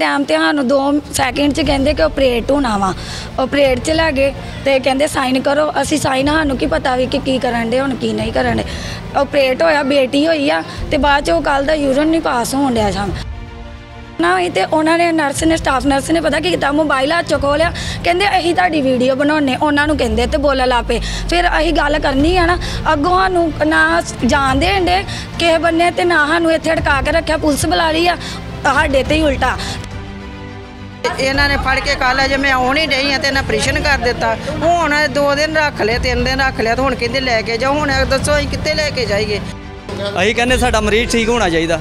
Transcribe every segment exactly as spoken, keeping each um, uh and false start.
Time तो सानू दो सैकेंड कहते कि ऑपरेट होना वा, ऑपरेट च लै गए तो कहते साइन करो। असी साइन सानू की पता भी कि की करन दे हुण की नहीं करन दे। ऑपरेट होया, बेटी होई आ ते बाद च कल दा यूरिन नहीं पास होण दिया सन ना। तो उन्होंने नर्स ने स्टाफ नर्स ने पता किया, मोबाइल हाथ चो खो लिया, कहते असी तुहाडी वीडियो बनाने उन्होंने कहते तो बोलन लग पे। फिर असी गल करनी है ना, अगों सानू ना जान देण दे किसे बन्ने ते ना सानू इत्थे अटका के रखिया। पुलिस बुला रही आ साडे ते ही उल्टा। इन्होंने फड़ के कल जो मैं आनी डही हाँ तो इन्हें ऑपरेशन कर दिता। हुण दो दिन रख लिया, तीन दिन रख लिया, तो हुण कहते लैके जाओ। हुण दसो असीं कित्थे लैके जाइए। असीं कहने साडा मरीज ठीक होना चाहिए।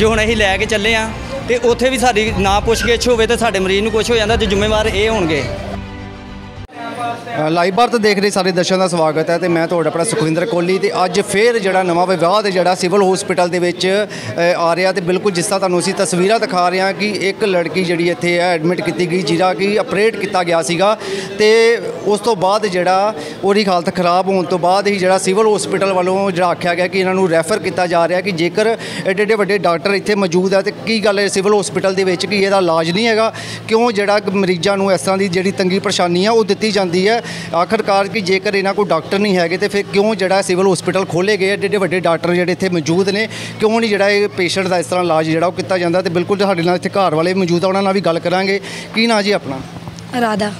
जो हुण असीं लैके चले हाँ तो उत्थे भी साडी ना पुछगिछ होवे ते साडे मरीज नूं कुछ हो जांदा ते जिम्मेवार ये होणगे। लाइव भारत देख रहे सारे दर्शकों का स्वागत है। तो मैं तो अपना सुखविंदर कोहली। तो अज फिर जो नवा विवाद जोड़ा सिविल होस्पिटल के आ रहा। तो बिल्कुल जिस तरह तुहानूं असीं तस्वीरां दिखा रहे हैं कि एक लड़की जी इत्थे एडमिट की गई, जिहड़ा कि ऑपरेट किया गया सीगा। तो उस तो बाद जिहड़ा ओहदी हालत खराब होने तो बाद ही जिहड़ा सिविल होस्पिटल वालों जो आख्या गया कि इन्हों रैफर किया जा रहा है कि जेकर एडे एडे वड्डे डॉक्टर इत्थे मौजूद है तो की गल सिविल होस्पिटल के इहदा इलाज नहीं है, क्यों जिहड़ा मरीज़ां नूं इस तरह की जिहड़ी तंगी परेशानी है वो दी जाती है। आखिरकार कि जेकर इन्हों को डॉक्टर नहीं है तो फिर क्यों जो सिविल होस्पिटल खोले गए, एडे एडे वड्डे डॉक्टर जो इतने मौजूद ने, क्यों नहीं जो पेशेंट का इस तरह इलाज जो किया जाता। तो बिल्कुल साढ़े नाल इत्थे घर वाले मौजूद उन्होंने भी गल करांगे। कि ना जी अपना राधा,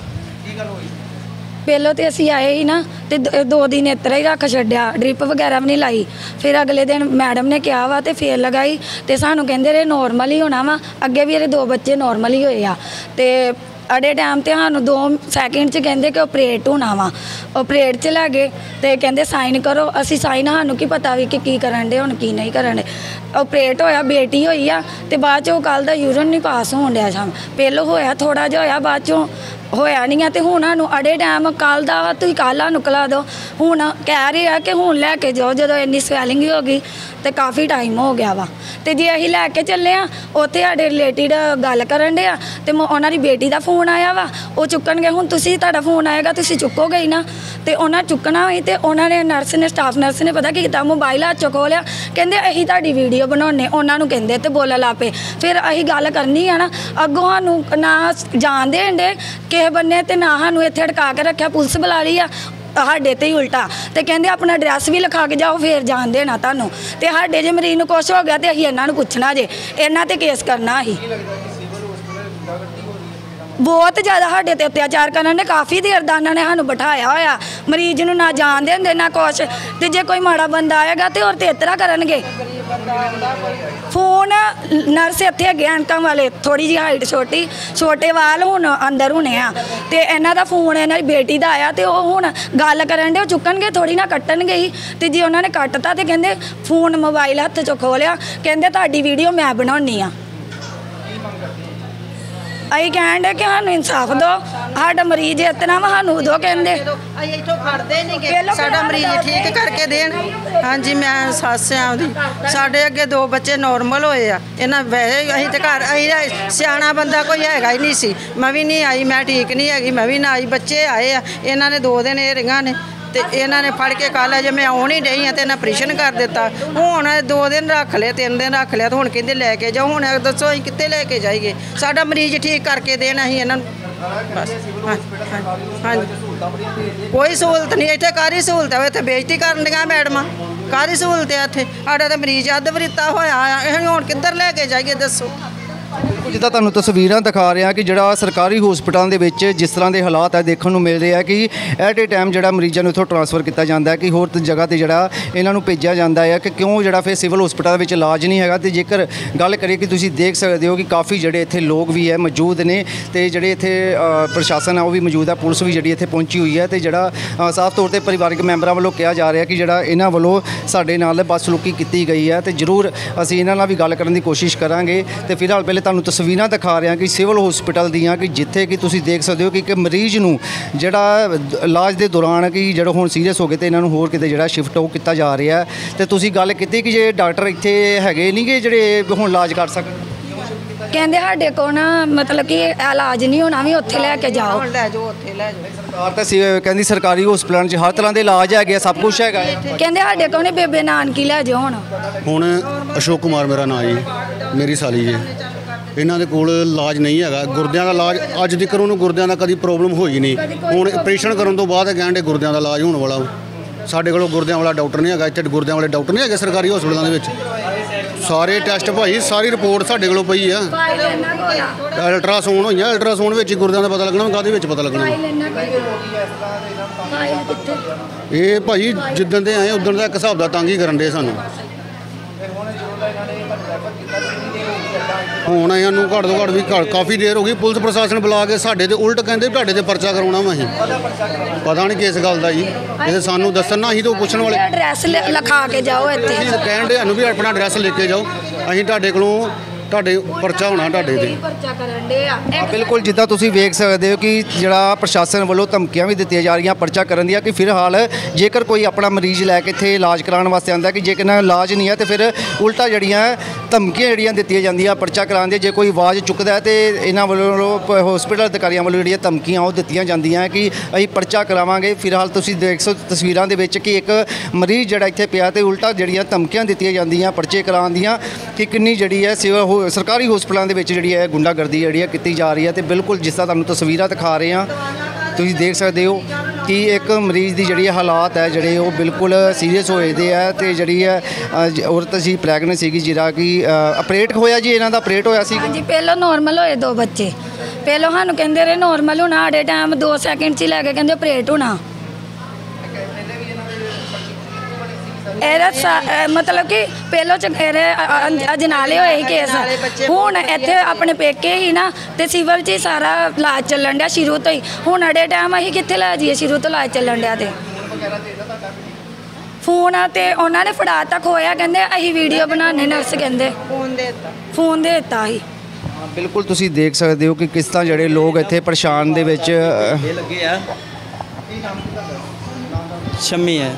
पहले तो असी आए ही ना तो दो दिन इस तरह ही रख छड्या, ड्रिप वगैरह भी नहीं लाई। फिर अगले दिन मैडम ने कहा वा तो फिर लगाई तो सानू कहिंदे नॉर्मल ही होना वा। अगे भी ये दो बच्चे नॉर्मल ही होए आ। तो अड़े टाइम तो सानू दो सैकेंड कहते कि ऑपरेट होना वा, ऑपरेट च लै गए तो कहते साइन करो। असी साइन सानू की पता भी कि की करन दे हुण की नहीं करन दे। ऑपरेट होया, बेटी होई आ ते बाद चो कल दा यूरिन नहीं पास होण दिया सन। पहलो होया थोड़ा जिहा होया, बाद चो होया नहीं है। तो हूँ सानू अड़े टाइम कल का तुम कल निकला दो, हूँ कह रहे हैं कि हूँ लैके जाओ। जो इन्नी स्वैलिंग हो गई तो काफ़ी टाइम हो गया वा। तो जे अं लैके चले हाँ उत्थे साडे रिलेटिड गल करन दे आ ते उन्हां दी बेटी का फोन आया वा, वो चुकन गए। हूँ तुसीं तुहाडा फोन आएगा, तुसीं चुकोगे ही ना। तो उन्हें चुकना ही तो उन्होंने नर्स ने स्टाफ नर्स ने पता किया, मोबाइल हाथ चो खो लिया, कहते असीं तुहाडी वीडियो बनाने उन्होंने कहते तो बोलन लग पे। फिर असीं गल करनी है ना, अगों सानू ना जान देण दे कि बन्ने ते ना सानू इत्थे अटका के रखिया। पुलिस बुला रही आ साडे ते ही उल्टा। तो कहते अपना एड्रैस भी लिखा के जाओ फिर जान देना तुहानू। तो साडे जे मरीज नूं कुछ हो गया तो असीं इन्हां नूं पुछना जे, इन्हां ते केस करना। असीं बहुत ज़्यादा साडे ते अत्याचार करन दे, काफ़ी देर दा उन्हां ने सानू बिठाया होया, मरीज नूं ना जान देंदे ना कुछ। ते जे कोई माड़ा बंदा आएगा तो होर ते इस तरह करनगे। फोन नर्स इत्थे अगे अंकां वाले, थोड़ी जी हाइट छोटी, छोटे वाल हुण अंदर होने आ। ते इन्हां दा फोन इन्हां दी बेटी दा आया ते ओह हुण गल करन दे, ओह चुक्कणगे थोड़ी ना, कट्टणगे ही। ते जे उन्हां ने कट्टता ते कहंदे फोन मोबाइल हत्थ चों खो लिया, कहंदे तुहाडी वीडियो मैं बनाउणी आ। अं कह कि सानू इंसाफ दो, साडा मरीज इतना वा, सानू दो। कहते इतों फड़ते नहीं गए, साडा मरीज ठीक करके देन। हाँ जी, मैं सस आउंदी, साडे अगे दो बच्चे नॉर्मल होए आ। इन्हां वैसे असीं ते घर असीं सियाणा बंदा कोई हैगा ही नहीं सी। मैं भी नहीं आई, मैं ठीक नहीं हैगी, मैं भी ना आई। बच्चे आए आ, इन्हां ने दो दिन ये रहियां ने तो इन्होंने फड़ के कल जो मैं आनी डही हाँ तो इन्हें ऑपरेशन कर दिता। हुण दो दिन रख लिया, तीन दिन रख लिया, तो हुण कहते लैके जाओ। हुण दसो असीं कित्थे लैके जाइए, साडा मरीज ठीक करके देन। असीं इन्हां बस हाँ हाँ कोई सहूलत नहीं, इत्थे काहदी सहूलत है? इत्थे बेइज्जती करन दियां मैडमां, काहदी सहूलत है इत्थे? साडा तो मरीज अद्ध वरिता होया, असीं हुण किधर लैके जाइए दसो। जिदा तुहानूं तस्वीर दिखा रहे हैं कि जो सरकारी होस्पिटलों के जिस तरह के हालात है देखने को मिल रहे हैं कि एट ए टाइम जो मरीजों को इतों ट्रांसफर किया जाता है कि होर जगह पर जोड़ा इन्हों भेजा जाता है कि क्यों जो फिर सिविल होस्पिटल में इलाज नहीं है। तो जेकर गल करिए कि तुसीं देख सकते हो कि काफ़ी जोड़े इतने लोग भी है मौजूद ने, तो जोड़े इतने प्रशासन है वो भी मौजूद है, पुलिस भी जी इतने पहुँची हुई है। तो जोड़ा साफ तौर पर परिवारिक मैंबर वालों कहा जा रहा है कि जोड़ा इन्हों वालों साढ़े नाल बदसलूकी की गई है। तो जरूर असीं इन्हां नाल भी गल करने की कोशिश करांगे। तो फिलहाल पहले तुहानूं तस्वीरां दिखा रहे हैं कि सिविल होस्पिटल दियां कि जिथे कि तुसीं देख सकते हो कि एक मरीज़ नूं जिहड़ा इलाज के दौरान कि जो हुण सीरीयस हो गए तो इन्होंने होर किते जिहड़ा शिफ्ट हो किया जा रहा है। तो तुसीं गल कीती कि जे डॉक्टर इत्थे हैगे नहीं कि जिहड़े हुण इलाज कर सकण, कहते साढ़े को ना मतलब कि इलाज नहीं होना, भी उत्थे लैके जाओ। सरकार तो सरकारी होस्पिटल हर तरह के इलाज है, सब कुछ है। कहते साढ़े को नहीं, बेबे नानकी लै जाओ। हुण अशोक कुमार मेरा नाम जी, मेरी साली है। ਇਹਨਾਂ ਦੇ ਕੋਲ ਇਲਾਜ ਨਹੀਂ ਹੈਗਾ। ਗੁਰਦਿਆਂ ਦਾ ਇਲਾਜ ਅੱਜ ਤੱਕ ਉਹਨੂੰ ਗੁਰਦਿਆਂ ਦਾ ਕਦੀ ਪ੍ਰੋਬਲਮ ਹੋਈ ਨਹੀਂ। ਹੁਣ ਆਪਰੇਸ਼ਨ ਕਰਨ ਤੋਂ ਬਾਅਦ ਕਹਿੰਦੇ ਗੁਰਦਿਆਂ ਦਾ ਇਲਾਜ ਹੋਣ ਵਾਲਾ, ਸਾਡੇ ਕੋਲ ਗੁਰਦਿਆਂ ਵਾਲਾ ਡਾਕਟਰ ਨਹੀਂ ਹੈਗਾ। ਇੱਥੇ ਗੁਰਦਿਆਂ ਵਾਲੇ ਡਾਕਟਰ ਨਹੀਂ ਹੈਗੇ ਸਰਕਾਰੀ ਹਸਪਤਾਲਾਂ ਦੇ ਵਿੱਚ। ਸਾਰੇ ਟੈਸਟ ਭਾਈ, ਸਾਰੀ ਰਿਪੋਰਟ ਸਾਡੇ ਕੋਲ ਪਈ ਆ। ਅਲਟਰਾਸਾਊਂਡ ਹੋਈਆਂ, ਅਲਟਰਾਸਾਊਂਡ ਵਿੱਚ ਹੀ ਗੁਰਦਿਆਂ ਦਾ ਪਤਾ ਲੱਗਣਾ, ਕਾਹਦੇ ਵਿੱਚ ਪਤਾ ਲੱਗਣਾ। ਇਹ ਭਾਈ ਜਿੱਦਣ ਦੇ ਆਏ ਉੱਦਣ ਦਾ ਇੱਕ ਹਿਸਾਬ ਦਾ ਤੰਗ ਹੀ ਕਰਨ ਦੇ ਸਾਨੂੰ। ਹੁਣ ਇਹਨੂੰ ਘੱਟ ਤੋਂ ਘੱਟ ਵੀ ਕਾਫੀ ਦੇਰ ਹੋ ਗਈ। ਪੁਲਿਸ ਪ੍ਰਸ਼ਾਸਨ ਬੁਲਾ ਕੇ ਸਾਡੇ ਤੇ ਉਲਟ ਕਹਿੰਦੇ ਤੁਹਾਡੇ ਤੇ ਪਰਚਾ ਕਰਾਉਣਾ ਵਾ। ਅਸੀਂ ਪਤਾ ਨਹੀਂ ਕਿਸ ਗੱਲ ਦਾ ਜੀ, ਇਹ ਸਾਨੂੰ ਦੱਸਣ ਨਾ, ਅਸੀਂ ਤਾਂ ਪੁੱਛਣ ਵਾਲੇ। ਐਡਰੈਸ ਲਿਖਾ ਕੇ ਜਾਓ ਇੱਥੇ, ਕਹਿਣ ਦੇ ਸਾਨੂੰ ਵੀ ਆਪਣਾ ਐਡਰੈਸ ਲਿਖ ਕੇ ਜਾਓ, ਅਸੀਂ ਤੁਹਾਡੇ ਕੋਲੋਂ ਤੁਹਾਡੇ ਪਰਚਾ ਹੋਣਾ ਤੁਹਾਡੇ ਤੇ ਪਰਚਾ ਕਰਨ ਦੇ ਆ। ਬਿਲਕੁਲ ਜਿੱਦਾਂ ਤੁਸੀਂ ਵੇਖ ਸਕਦੇ ਹੋ ਕਿ ਜਿਹੜਾ ਪ੍ਰਸ਼ਾਸਨ ਵੱਲੋਂ ਧਮਕੀਆਂ ਵੀ ਦਿੱਤੀਆਂ ਜਾ ਰਹੀਆਂ ਪਰਚਾ ਕਰਨ ਦੀਆਂ ਕਿ ਫਿਲਹਾਲ ਜੇਕਰ ਕੋਈ ਆਪਣਾ ਮਰੀਜ਼ ਲੈ ਕੇ ਇੱਥੇ ਇਲਾਜ ਕਰਾਉਣ ਵਾਸਤੇ ਆਉਂਦਾ ਕਿ ਜੇਕਰ ਨਾ ਇਲਾਜ ਨਹੀਂ ਹੈ ਤਾਂ ਫਿਰ ਉਲਟਾ ਜਿਹੜੀਆਂ ਧਮਕੀਆਂ ਜਿਹੜੀਆਂ ਦਿੱਤੀਆਂ ਜਾਂਦੀਆਂ ਪਰਚਾ ਕਰਾਉਣ ਦੀਆਂ। ਜੇ ਕੋਈ ਆਵਾਜ਼ ਚੁੱਕਦਾ ਤਾਂ ਇਹਨਾਂ ਵੱਲੋਂ ਹੋਸਪਿਟਲ ਅਧਿਕਾਰੀਆਂ ਵੱਲੋਂ ਜਿਹੜੀਆਂ ਧਮਕੀਆਂ ਉਹ ਦਿੱਤੀਆਂ ਜਾਂਦੀਆਂ ਕਿ ਅਸੀਂ ਪਰਚਾ ਕਰਾਵਾਂਗੇ। ਫਿਲਹਾਲ ਤੁਸੀਂ ਦੇਖ ਸੋ ਤਸਵੀਰਾਂ ਦੇ ਵਿੱਚ ਕਿ ਇੱਕ ਮਰੀਜ਼ ਜਿਹੜਾ ਇੱਥੇ ਪਿਆ ਅਤੇ ਉਲਟਾ ਜਿਹੜੀਆਂ ਧਮਕੀਆਂ ਦਿੱਤੀਆਂ ਜਾਂਦੀਆਂ ਪਰਚੇ ਕਰਾਉਣ ਦੀਆਂ ਕਿ ਕਿੰਨੀ ਜਿਹੜੀ ਹੈ ਸੇਵਾ ਸਰਕਾਰੀ ਹਸਪਤਾਲਾਂ ਦੇ ਵਿੱਚ ਜਿਹੜੀ ਹੈ ਗੁੰਡਾਗਰਦੀ ਜਿਹੜੀ ਹੈ ਕੀਤੀ ਜਾ ਰਹੀ ਹੈ। ਅਤੇ ਬਿਲਕੁਲ ਜਿਸ ਤਰ੍ਹਾਂ ਤੁਹਾਨੂੰ ਤਸਵੀਰਾਂ ਦਿਖਾ ਰਹੇ ਹਾਂ, ਤੁਸੀਂ ਦੇਖ ਸਕਦੇ ਹੋ ਕਿ ਇੱਕ ਮਰੀਜ਼ ਦੀ ਜਿਹੜੀ ਹਾਲਾਤ ਹੈ ਜਿਹੜੇ ਉਹ ਬਿਲਕੁਲ ਸੀਰੀਅਸ ਹੋਏ ਦੇ ਹੈ। ਅਤੇ ਜਿਹੜੀ ਹੈ ਔਰਤ ਸੀ, ਪ੍ਰੈਗਨੈਂਟ ਸੀਗੀ, ਜਿਹੜਾ ਕਿ ਆਪਰੇਟ ਹੋਇਆ ਜੀ, ਇਹਨਾਂ ਦਾ ਆਪਰੇਟ ਹੋਇਆ ਸੀ ਜੀ। ਪਹਿਲਾਂ ਨੋਰਮਲ ਹੋਏ ਦੋ ਬੱਚੇ, ਪਹਿਲਾਂ ਸਾਨੂੰ ਕਹਿੰਦੇ ਰਹੇ ਨੋਰਮਲ ਹੋਣਾ, ਸਾਡੇ ਟਾਈਮ ਦੋ ਸੈਕਿੰਡ 'ਚ ਹੀ ਲੈ ਕੇ ਕਹਿੰਦੇ ਆਪਰੇਟ ਹੋਣਾ। ਇਹਦਾ ਮਤਲਬ ਕਿ ਪਹਿਲੋਂ ਚੰਗੇਰੇ ਅਜਨਾਲੇ ਹੋਏ ਹੀ ਕੇਸ, ਹੁਣ ਇੱਥੇ ਆਪਣੇ ਪੇਕੇ ਹੀ ਨਾ ਅਤੇ ਸਿਵਲ 'ਚ ਹੀ ਸਾਰਾ ਇਲਾਜ ਚੱਲਣ ਡਿਆ ਸ਼ੁਰੂ ਤੋਂ ਹੀ। ਹੁਣ ਅੜੇ ਟਾਈਮ ਅਸੀਂ ਕਿੱਥੇ ਲੈ ਜਾਈਏ, ਸ਼ੁਰੂ ਤੋਂ ਇਲਾਜ ਚੱਲਣ ਡਿਆ। ਅਤੇ ਫੋਨ ਆ ਅਤੇ ਉਹਨਾਂ ਨੇ ਫੜਾ ਤਾ ਖੋਇਆ, ਕਹਿੰਦੇ ਅਸੀਂ ਵੀਡੀਓ ਬਣਾਉਂਦੇ ਨਰਸ, ਕਹਿੰਦੇ ਫੋਨ ਦੇ ਦਿੱਤਾ, ਫੋਨ ਦੇ ਦਿੱਤਾ ਅਸੀਂ। ਬਿਲਕੁਲ ਤੁਸੀਂ ਦੇਖ ਸਕਦੇ ਹੋ ਕਿ ਕਿਸ ਤਰ੍ਹਾਂ ਜਿਹੜੇ ਲੋਕ ਇੱਥੇ ਪਰੇਸ਼ਾਨ ਦੇ ਵਿੱਚ ਲੱਗੇ ਆ। ਸ਼ਮੀ ਹੈ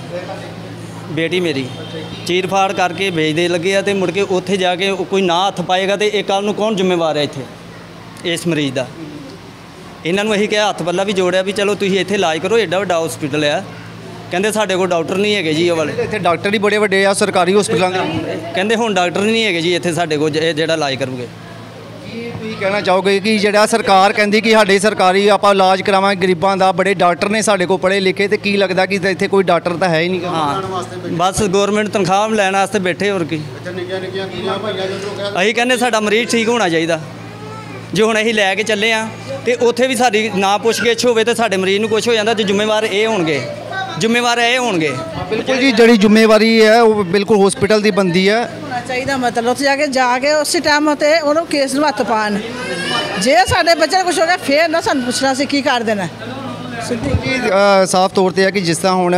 बेटी मेरी, चीर फाड़ करके भेजते लगे आ, तो मुड़ के उत्थे जाके कोई ना हथ पाएगा तो एक कल नूं कौन जिम्मेवार है इत्थे इस मरीज़ का। इन्हां नूं अहीं कहा हथ पल्ला भी जोड़िया भी चलो तुसीं इत्थे इलाज करो, एडा वड्डा हॉस्पिटल है। कहंदे साडे कोल डॉक्टर नहीं है जी, वाले इत्थे डॉक्टर ही बड़े वड्डे आ सरकारी हॉस्पिटलां दे, कहंदे हुण डॉक्टर नहीं है जी इत्थे साडे कोल जिहड़ा इलाज करूंगे। कहना चाहोगे कि जिहड़ा सरकार कहती कि साढ़े सरकारी आपां इलाज करावांगे गरीबां दा, बड़े डॉक्टर ने साढ़े को पढ़े लिखे, तो की लगता कि इत्थे कोई डॉक्टर तो है ही नहीं। हाँ बस गौरमेंट तनख्वाह लैण वास्ते बैठे होर की। असीं कहने साडा मरीज ठीक होना चाहिए। जे हुण असीं लैके चले हाँ तो उत्थे भी साडी ना पुछगिछ होवे ते साडे मरीज नूं कुछ हो जांदा, ते जिम्मेवार इह होणगे, जिम्मेवार इह होणगे। बिल्कुल जी जिहड़ी जिम्मेवारी है वो बिल्कुल हॉस्पिटल की बनती है। चाहिए मतलब उसे जाके जाके उस टाइम ते उन्होंने केस में हत्थ पा, जे साढ़े बच्चे कुछ हो गया फिर ना सू पुछना से की कर देना। साफ तौर पर है कि जिस तरह हूँ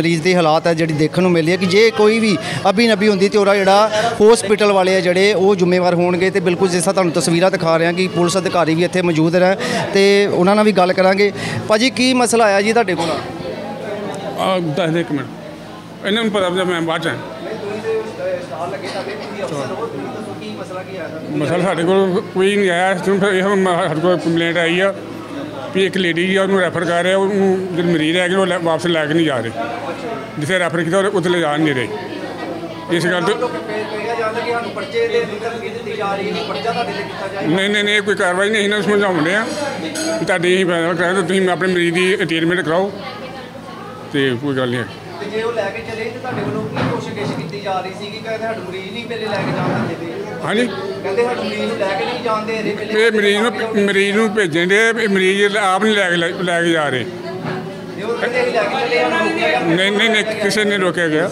मरीज़ की हालात है जी देखने मिली है कि जे कोई भी अभी नबी होंगी तो वह जोड़ा होस्पिटल वाले है जोड़े वो जिम्मेवार हो गए। तो बिल्कुल जिस तरह तुहानूं तस्वीरां दिखा रहे हैं कि पुलिस अधिकारी भी इतने मौजूद रहे, तो उन्होंने भी गल करांगे। भाजी की मसला आया जी तुहाडे कोल? एक मिनट इन्हें पता मैं बाद मसल साढ़े को कोई नहीं आया। साढ़े को कंप्लेंट आई है भी एक लेडी जी उन्होंने रैफर कर रहे जो मरीज है कि वापस लैके नहीं जा रहे, जिसे रैफर किया उसे ले जा नहीं रहे। इस गल तो नहीं नहीं नहीं कोई कार्रवाई नहीं, इन्होंने समझाने रहे हैं तुहाडे यही फैसला कराओ, तुम अपने मरीज की ट्रीटमेंट कराओ, तो कोई गल नहीं है। हाँ जी मरीज मरीज में भेजन डे, मरीज आप नहीं लैके लैके जा रहे। नहीं नहीं नहीं किसी ने रोकया गया,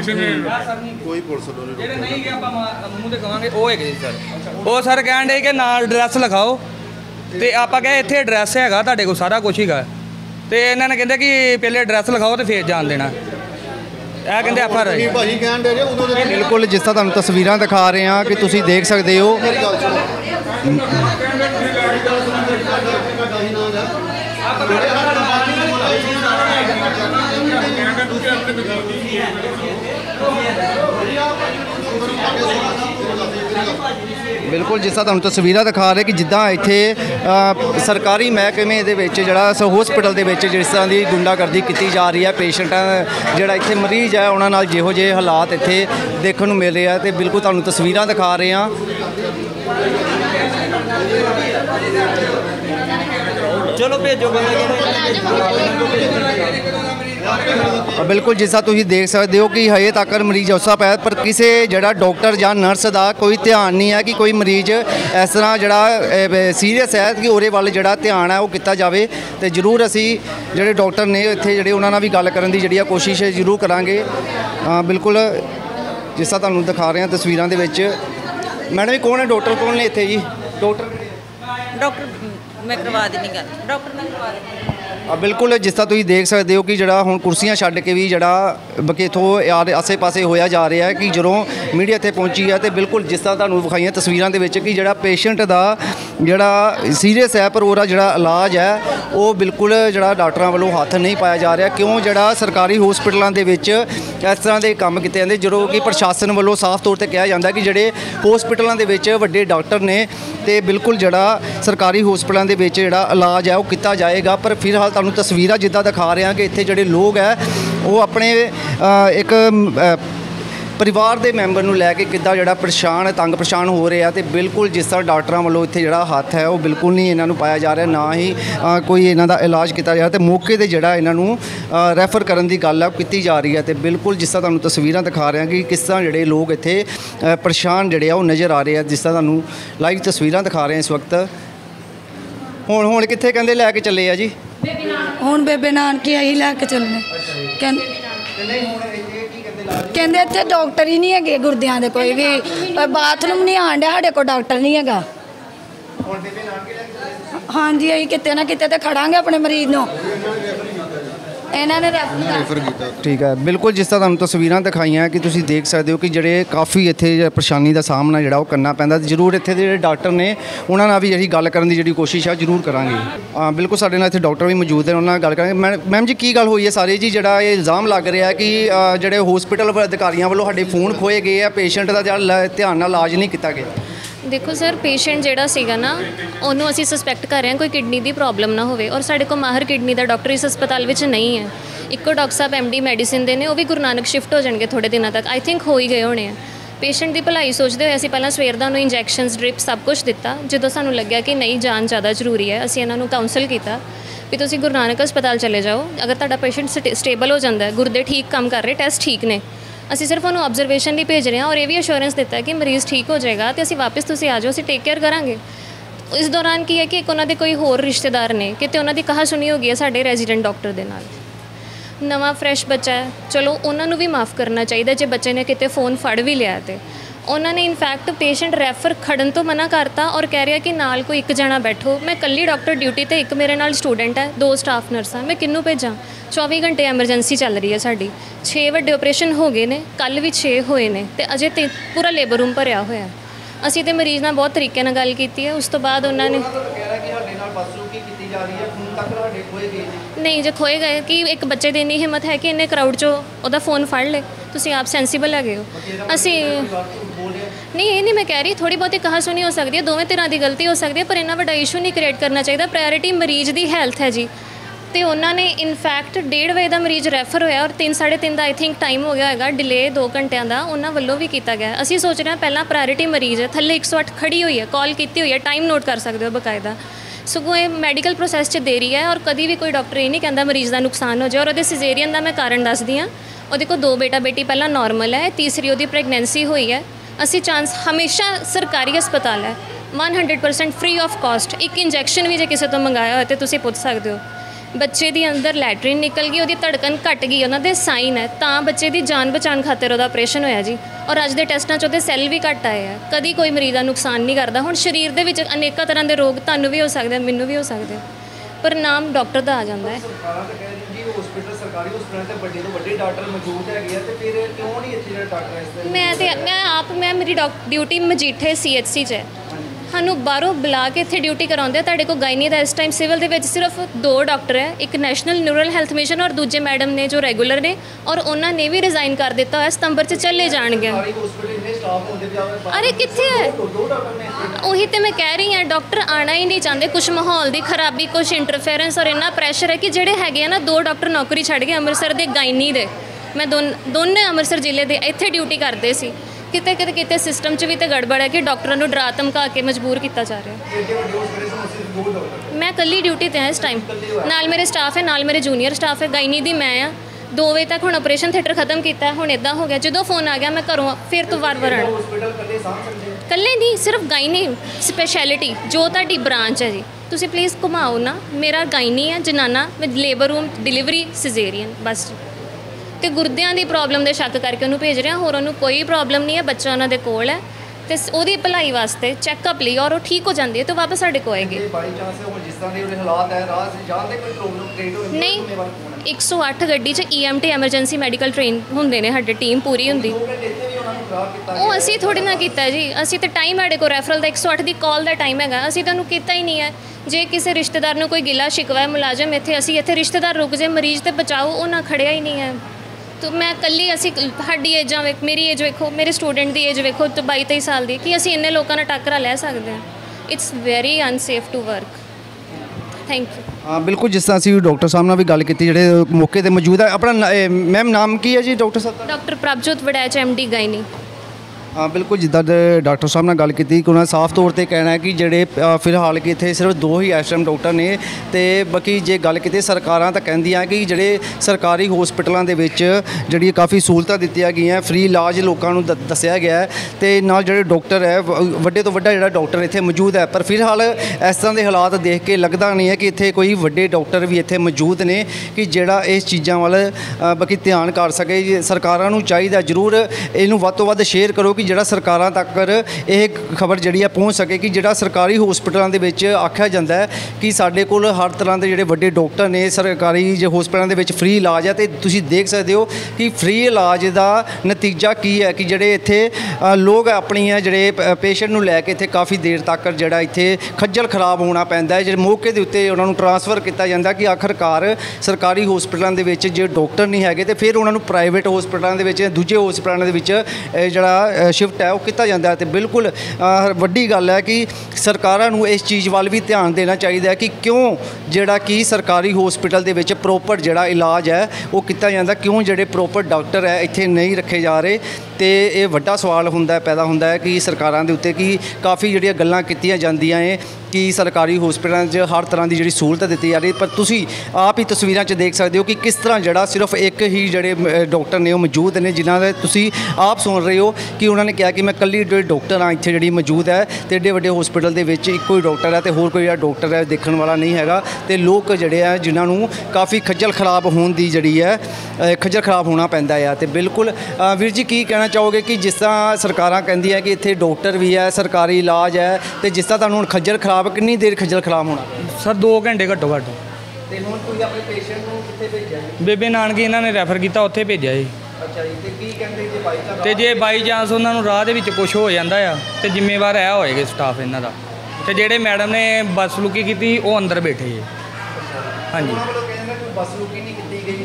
किसी ने वो सर कह रहे कि ना एड्रैस लिखाओ, तो आप कहे इत्थे एड्रैस हैगा तुहाडे कोल सारा कुछ हैगा, तो इन्होंने कहते कि पहले एड्रैस लिखाओ तो फिर जान देना। ਇਹ ਕਹਿੰਦੇ ਆਪਾਂ ਰਹੇ ਭਾਜੀ ਕਹਿਣ ਦੇ ਉਦੋਂ ਦੇ। ਬਿਲਕੁਲ ਜਿਸ ਤਰ੍ਹਾਂ ਤੁਹਾਨੂੰ ਤਸਵੀਰਾਂ ਦਿਖਾ ਰਹੇ ਹਾਂ ਕਿ ਤੁਸੀਂ ਦੇਖ ਸਕਦੇ ਹੋ। बिल्कुल जिस तरह तुहानू तस्वीरां दिखा रहे कि जिदा इत्थे सरकारी महकमे दे विच जिहड़ा हॉस्पिटल दे विच जिस तरह की गुंडागर्दी की जा रही है, पेशेंटां जिहड़ा इत्थे मरीज है उन्हां नाल जिहो जे हालात इत्थे देखण नू मिल रहे हैं ते बिल्कुल तुहानू तस्वीरां दिखा रहे हैं। चलो भेजो बिल्कुल जिस तरह तुम देख सकते हो कि हजे तक मरीज उसा पाया पर किसी जड़ा डॉक्टर या नर्स का कोई ध्यान नहीं है कि कोई मरीज इस तरह जड़ा सीरीयस है कि उहदे वाल जड़ा ध्यान है वो किया जाए। तो जरूर असी जोड़े डॉक्टर ने इत्थे जोड़े उन्होंने भी गल करन दी जी कोशिश जरूर करांगे। बिल्कुल जिस तरह तुहानू दिखा रहे हैं तस्वीरां दे विच। मैडम जी कौन है डॉक्टर, कौन ने इत्थे जी डॉक्टर? डॉक्टर मैं करवा देनी गल, डॉक्टर मैं करवा देनी। बिल्कुल जिस तरह तुम देख सकते हो कि जरा हूँ कुर्सियां छड़ के भी जरा बके इतों यार आसे पासे होया जा रहा है कि जो मीडिया इतने पहुँची है तो बिल्कुल जिस तरह तुहानू विखाइया तस्वीरों के जरा पेशेंट का जरा सीरीयस है पर वह जरा इलाज है वो बिल्कुल जरा डॉक्टर वालों हथ नहीं पाया जा रहा। क्यों जरा सरकारी हॉस्पिटलों के इस तरह के काम किए जाते जो कि प्रशासन वालों साफ तौर पर कहा जाता कि जोड़े हॉस्पिटलों के वड्डे डॉक्टर ने तो बिल्कुल जरा सरकारी हॉस्पिटलों के जरा इलाज है वो किया जाएगा। पर फिलहाल तुहानू तस्वीरां जिदा दिखा रहे हैं कि इत्थे जिहड़े लोग है वो अपने एक परिवार के मैंबर नूं लैके किद्दां जिहड़ा परेशान तंग परेशान हो रहे हैं। तो बिल्कुल जिस तरह डॉक्टरां वालों इत्थे जिहड़ा हथ है वो बिल्कुल नहीं इन्हां नूं पाया जा रहा, ना ही कोई इन्हां दा इलाज किया जा रहा तो मौके ते जिहड़ा इन्हां नूं रैफर करन दी गल की जा रही है। तो बिल्कुल जिस तरह तुहानू तस्वीरां दिखा रहे हैं कि किस तरह जिहड़े लोग इत्थे परेशान जिहड़े आ नज़र आ रहे हैं। जिस तरह तुहानू लाइव तस्वीरां दिखा रहे हैं इस वक्त। हुण हुण कित्थे कहंदे लैके चले आ जी? हूँ बेबे नानके अं लैके चलने कहते इतने डॉक्टर ही नहीं है गुरदिया के कोई भी, पर बाथरूम नहीं आन दिया साढ़े को डॉक्टर नहीं है। हाँ जी अं कितने ना कितने तो खड़ा अपने मरीज न इन्होंने रेफर किया। ठीक है बिल्कुल जिस तरह तुहानू तस्वीरां दिखाइयां कि तुसीं देख सकते हो कि जिहड़े काफ़ी इत्थे परेशानी का सामना जिहड़ा ओह करना पैंदा। जरूर इत्थे दे जिहड़े डॉक्टर ने उन्हां नाल भी जिहड़ी गल करन दी जिहड़ी कोशिश है जरूर करांगे। बिल्कुल साडे नाल इत्थे डॉक्टर भी मौजूद हैं, उन्हां नाल गल करांगे। मै मैम जी की गल होई है सारे जी जिहड़ा ये इल्ज़ाम लग रहा है कि जिहड़े हॉस्पिटल अधिकारियों वालों साडे फोन खोए गए हैं, पेशेंट का जिहड़ा ध्यान नाल इलाज नहीं किया गया? देखो सर पेशेंट जिहड़ा सीगा ना उन्होंने असी सस्पैक्ट कर रहे हैं कोई किडनी की प्रॉब्लम ना होवे और साढ़े को माहर किडनी का डॉक्टर इस हस्पताल में नहीं है। इक्को डॉक्टर साहब एम डी मैडिसिन देने वो भी गुरु नानक शिफ्ट हो जाएंगे थोड़े दिनों तक, आई थिंक हो ही गए होने। पेशेंट की भलाई सोचते हुए असी पहला सवेर का उन्होंने इंजैक्शन ड्रिप सब कुछ दिता, जो सूँ लग्या कि नहीं जान ज़्यादा जरूरी है असी इन्हों काउंसल किया भी तुम गुरु नानक हस्पताल चले जाओ, अगर तुहाडा पेशेंट स्टेबल हो जाता है गुरदे ठीक काम कर रहे टैसट ठीक ने असी सिर्फ उन्होंने ऑब्जरवेशन लिए भेज रहे हैं और ये भी एश्योरेंस देता है कि मरीज़ ठीक हो जाएगा तो असी वापस तुसी आ जाओ असी टेक केयर करांगे। इस दौरान की है कि एक उन्होंने कोई होर रिश्तेदार ने कितने उन्होंने कहा सुनी होगी है साढ़े रेजिडेंट डॉक्टर के नाल, नवा फ्रैश बच्चा है चलो उन्होंने भी माफ़ करना चाहिए जो बच्चे ने कितने फ़ोन फड़ भी लिया तो उन्होंने इनफैक्ट पेशेंट रैफर खड़न तो मना करता और कह रहा कि नाल कोई एक जना बैठो। मैं कली डॉक्टर ड्यूटी तो एक मेरे नाल स्टूडेंट है दो स्टाफ नर्सा मैं किनू भेजा? चौबी घंटे एमरजेंसी चल रही है साड़ी, छे वड्डे ऑपरेशन हो गए ने कल भी छे होए ने ते अजे ते पूरा लेबर रूम भरिया होया। असी तो मरीज नाल बहुत तरीके नाल गल कीती है। उस तो बाद उन्होंने नहीं जो खोए गए कि एक बच्चे की इन्नी हिम्मत है कि इन्हें क्राउड चो उहदा फोन फड़ ले, तुसीं आप सेंसिबल है गए हो। असी नहीं ये नहीं मैं कह रही थोड़ी बहुत कहा सुनी हो सकती है, दोवें तरह की गलती हो सकती है, पर इन्ना वड्डा इशू नहीं क्रिएट करना चाहिए। प्रायोरिटी मरीज की हैल्थ है जी। तो उन्होंने इनफैक्ट डेढ़ बजे का मरीज रैफर होया और तीन साढ़े तीन का आई थिंक टाइम हो गया होगा, डिले दो घंटिया का उन्होंने वालों भी किया गया। असी सोच रहे हैं पहला प्रायोरिटी मरीज है थले एक सौ अठ खड़ी हुई है कॉल की हुई है टाइम नोट कर सकते हो बकायदा, सगों ये मैडिकल प्रोसैस च देरी है। और कभी भी कोई डॉक्टर ये नहीं कहता मरीज़ का नुकसान हो जाए। और सिजेरियन का मैं कारण दसदी हाँ, वो को दो बेटा बेटी पहला नॉर्मल है तीसरी वो प्रैगनेंसी हुई है। असी चांस हमेशा सरकारी हस्पताल है सौ परसेंट फ्री ऑफ कॉस्ट, एक इंजैक्शन भी जो किसी तो मंगाया हो तो तुम पुछ सकते हो। बच्चे की अंदर लैटरीन निकल गई वो धड़कन घट गई उन्होंने साइन है तो बच्चे की जान बचाने खातर वह ऑपरेशन होया जी। और अज के टेस्टा च सैल भी घट आए हैं, कभी कोई मरीज का नुकसान नहीं करता। हूँ शरीर के अनेक तरह के रोग तुम्हें भी हो सकते हैं मैनू भी हो सकते हैं पर नाम डॉक्टर का आ जाता है। मैं मैं आप मैं मेरी डॉक्टर ड्यूटी मजीठे सी एच सी च है सानू बाहरों बुला के इत्थे ड्यूटी कराउंदे। तुहाडे कोल गायनी दा इस टाइम सिविल दे विच सिर्फ दो डॉक्टर है, एक नैशनल न्यूरल हैल्थ मिशन और दूजे मैडम ने जो रैगूलर ने, और उन्होंने भी रिजाइन कर दिता है, सितंबर च चले जाएंगे। अरे कित्थे है, उही तो मैं कह रही हाँ, डॉक्टर आना ही नहीं चाहते। कुछ माहौल की खराबी, कुछ इंटरफेरेंस और इन्ना प्रैशर है कि जिहड़े हैगे ना दो डॉक्टर नौकरी छड्ड गए ਅੰਮ੍ਰਿਤਸਰ के गायनी के। मैं दोन दोनों ਅੰਮ੍ਰਿਤਸਰ जिले के इत्थे ड्यूटी करते सी। किते किते किते सिस्टम च भी तो गड़बड़ है कि डॉक्टरों को डरा धमका के मजबूर किया जा रहा है। मैं कली ड्यूटी ते इस टाइम, नाल मेरे स्टाफ है, नाल मेरे जूनियर स्टाफ है, गायनी दी मैं आ। दो बजे तक हम ऑपरेशन थिएटर खत्म किया, हूँ इदा हो गया। जो फोन आ गया मैं घरों फिर तो बार बार आना। कल्ले नहीं, सिर्फ गायनी स्पैशैलिटी जो तुहाडी ब्रांच है जी, तुसी प्लीज़ घुमाओ ना। मेरा गायनी है, जनाना with labour room, delivery, caesarean बस जी। तो गुरदियां की प्रॉब्लम के शक करके उन्होंने भेज रहे हैं, होर उन्होंने कोई प्रॉब्लम नहीं है। बच्चा उन्होंने कोल है तो उसकी भलाई वास्ते चैकअप ली, और वो ठीक हो जाती है तो वापस साढ़े को आएगी। नहीं, एक सौ अठ गड्डी च E M T emergency medical train होंगे ने, साडी टीम पूरी होंगी। वो असी थोड़ी ना किया जी, असी तो टाइम साढ़े को रैफरल का एक सौ अठ की कॉल का टाइम है, असी तो किया ही नहीं है। जे किसी रिश्तेदार में कोई गिला शिकवा है मुलाजम इतने, असी इतने रिश्तेदार रुक जाए, मरीज तो बचाओ, उन्हें खड़िया ही नहीं है। तो मैं कली असी साडी एजा वेख, मेरी एज वेखो, मेरे स्टूडेंट की एज वेखो, तो बाई तेई साल की, कि असी इन्ने लोगों का टाकरा लै सकते हैं। It's very unsafe to work. Thank you. हाँ बिल्कुल, जिस तरह असी डॉक्टर साहब ने भी गल की, जो मौके पर मौजूद है। अपना मैम नाम की है जी डॉक्टर साहब? Doctor Prabhjot Waraich, M D gynae. हाँ बिल्कुल, जिदा डॉक्टर साहब ने गल की कि उन्होंने साफ तौर पर कहना है कि जोड़े फिलहाल कि इतने सिर्फ दो ही एस टाइम डॉक्टर ने। तो बाकी जे गल की सरकारां तो कहदियां कि जोड़े सरकारी होस्पिटलों के काफ़ी सहूलत दिखाई गई हैं, फ्री इलाज लोगों को दसिया गया है, तो नाल जोड़े डॉक्टर है व्डे तो व्डा जो डॉक्टर इतने मौजूद है। पर फिलहाल इस तरह के हालात देख के लगता नहीं है कि इतने कोई व्डे डॉक्टर भी इतने मौजूद ने कि जोड़ा इस चीज़ों वाल बाकी ध्यान कर सके। सरकारों चाहिए जरूर इनू वध तो वध शेयर करो कि जिहड़ा सरकारां तक यह खबर जी पहुँच सके कि जिहड़ा सरकारी होस्पिटलों के आख्या जाता है कि साढ़े कोल हर तरह के जोड़े वड्डे डॉक्टर ने, सरकारी जो होस्पिटलों के फ्री इलाज है। तो तुसीं देख सकते हो कि फ्री इलाज का नतीजा की है कि जोड़े इत्थे लोग अपनी है जोड़े पेशेंट नूं लैके इत्थे काफ़ी देर तक जोड़ा इत्थे खज्जल खराब होना पैंदा है, जो मौके के उत्ते उन्होंने ट्रांसफर किया जाता कि आखिरकार सरकारी होस्पिटलों के जो डॉक्टर नहीं है तो फिर उन्होंने प्राइवेट होस्पिटलों के दूजे होस्पिटलों के जोड़ा शिफ्ट है वह किया जाता है। तो बिल्कुल वड्डी गल है कि सरकारां नूं इस चीज़ वाल भी ध्यान देना चाहिए है कि क्यों जोड़ा कि सरकारी होस्पिटल दे विच प्रोपर जोड़ा इलाज है वह किया जाता, क्यों जोड़े प्रोपर डॉक्टर है इत्थे नहीं रखे जा रहे। तो ये वड्डा सवाल हुंदा पैदा हुंदा है कि सरकारां दे उत्ते कि काफ़ी जोड़ियां गल्लां कीतियां जांदियां ऐ कि सरकारी होस्पिटलों च हर तरह की जी सहूलत दी जा रही, पर तुसी आप ही तस्वीरों च देख सकते हो कि किस तरह जोड़ा सिर्फ एक ही जोड़े डॉक्टर ने मौजूद ने, जिन्होंने तुसी आप सुन रहे हो कि उन्होंने कहा कि मैं कली डॉक्टर हाँ इत्थे जी मौजूद है, तो एडे व्डे होस्पिटल के इक्को ही डॉक्टर है तो होर कोई डॉक्टर है देखने वाला नहीं है। तो लोग जोड़े है जिन्होंने काफ़ी खज्जल खराब होने की जोड़ी है खज्जल खराब होना पैंदा है। तो बिल्कुल वीर जी की कहना चाहोगे कि जिस तरह सरकारां कहंदी है कि इत्थे डॉक्टर भी है, सरकारी इलाज है, तो जिस तरह तुहानूं खज्जल खराब कितनी देर खजल खराब होना? सर दो घंटे घट्टो घट्ट। बेबे नानक इन्होंने रैफर किया, उत्थे भेजा जी। तो जे बाई चांस उन्होंने राह दे विच कुछ हो जाता है तो जिम्मेवार है होएगा स्टाफ इन्हां दा, ते जेडे मैडम ने बसलुकी की वो अंदर बैठे जी। हाँ जी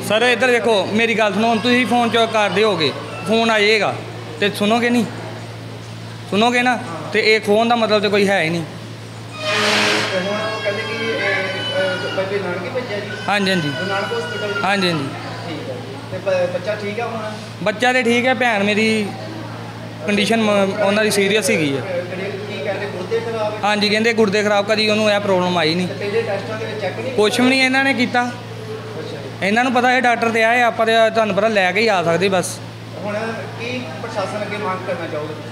सर इधर देखो मेरी गल सुनो, तुसीं फोन चो करदे होगे, फोन आएगा तो सुनोगे नहीं, सुनोगे ना, तो ये फोन का मतलब तो कोई है ही नहीं। हाँ जी हाँ जी हाँ जी हाँ जी। बच्चा ठीक है? बच्चा तो ठीक है, भैन मेरी कंडीशन उन्होंने सीरीयस ही है। हाँ जी कहते गुर्दे खराब, कभी उन्होंने यह प्रॉब्लम आई नहीं, कुछ भी नहीं इन्होंने किया। इन्होंने पता है डॉक्टर तो है, आप पता लैके ही आ सकते बस।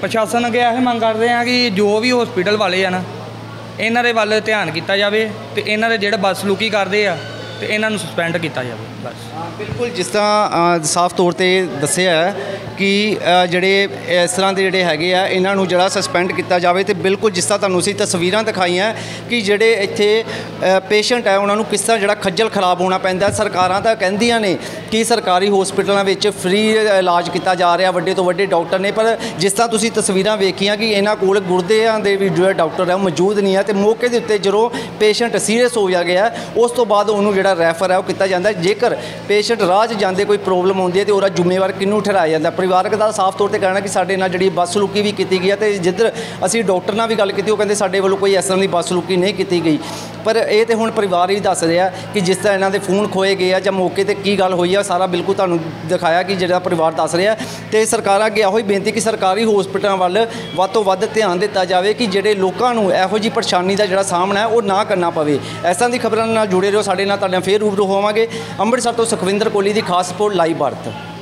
प्रशासन अगे यही मांग करते हैं कि जो भी हॉस्पिटल वाले हैं ना इन्हां दे वाल ध्यान किया जाए, तो इन्हां दे जेहड़े बदसलूकी करदे आ ते इन्हां नूं सस्पेंड किया जाए। बस बिल्कुल जिस तरह साफ तौर पर दसिया है कि जोड़े इस तरह के जोड़े है इन्हों जरा सस्पेंड किया जाए तो बिल्कुल जिस तरह तुम तस्वीर दिखाई हैं कि जोड़े इतने पेशेंट है उन्होंने किस तरह जोड़ा खज्जल खराब होना पैंता। सरकारां तां कहंदियां ने कि सरकारी होस्पिटलों में फ्री इलाज किया जा रहा वड्डे तो वड्डे डॉक्टर ने, पर जिस तरह तुम तस्वीर वेखिया कि इन्हों को गुरदियां दे भी जो डॉक्टर है मौजूद नहीं है तो मौके के उत्ते जो पेशेंट सीरीयस हो गया उस तो बाद उन्होंने जोड़ा रैफर है वह किया जाता है। जेकर पेशेंट राह च जाते कोई प्रॉब्लम आती है तो वह जिम्मेवार किनू ठहराया जाता है। परिवारक का साफ तौर पर कहना कि साढ़े नाल जी बसलूकी भी की गई है तो जिधर असी डॉक्टर नाल भी गल की कहते साढ़े वालों कोई इस तरह की बसलूकी नहीं की गई, पर यह तो हुण परिवार भी दस रहा कि जिस तरह इन्हों के फोन खोए गए या मौके पर की गल हुई है सारा बिल्कुल तुहानूं दिखाया कि जो परिवार दस रहा। तो सरकार अगे इहो ही बेनती कि सरकारी होस्पिटलों वाल वध तों वध ध्यान दिता जाए कि जिहड़े लोगों को इहो जी परेशानी का जो सामना है वह ना करना पवे। इस तरह की खबरों नाल जुड़े रहो, साडे नाल तुहाडे फिर रूबरू होवांगे। ਅੰਮ੍ਰਿਤਸਰ तो सुखविंदर कोहली की खास रिपोर्ट, लाइव भारत।